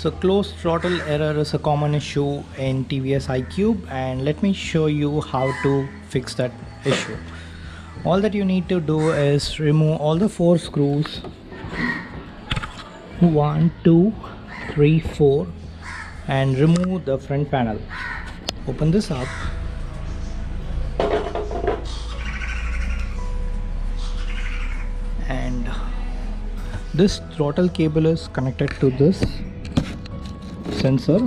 So closed throttle error is a common issue in TVS iQube, and let me show you how to fix that issue. All that you need to do is remove all the 4 screws, 1, 2, 3, 4, and remove the front panel. Open this up. And this throttle cable is connected to this sensor,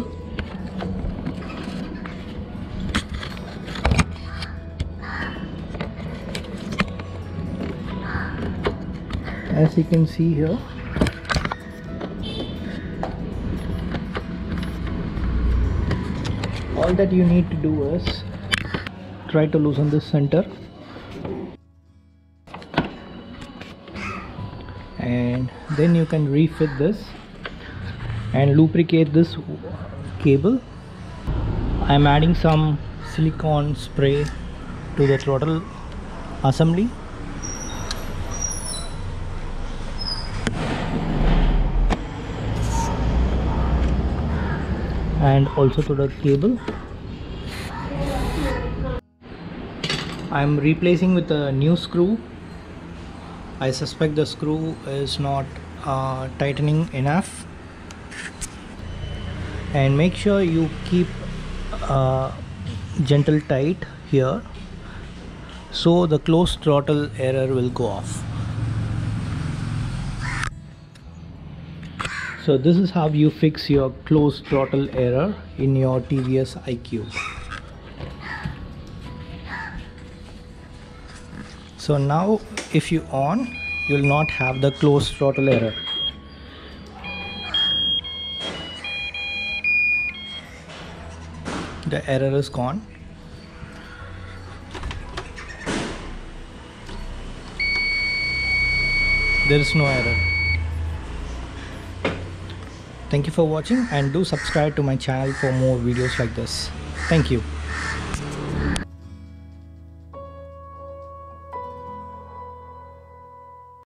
as you can see here. All that you need to do is try to loosen this center, and then you can refit this and lubricate this cable. I am adding some silicone spray to the throttle assembly. And also to the cable. I am replacing with a new screw. I suspect the screw is not tightening enough. And make sure you keep gentle tight here, so the closed throttle error will go off. So this is how you fix your closed throttle error in your TVS iQube. So now if you on, you will not have the closed throttle error. The error is gone. There is no error. Thank you for watching, and do subscribe to my channel for more videos like this. Thank you.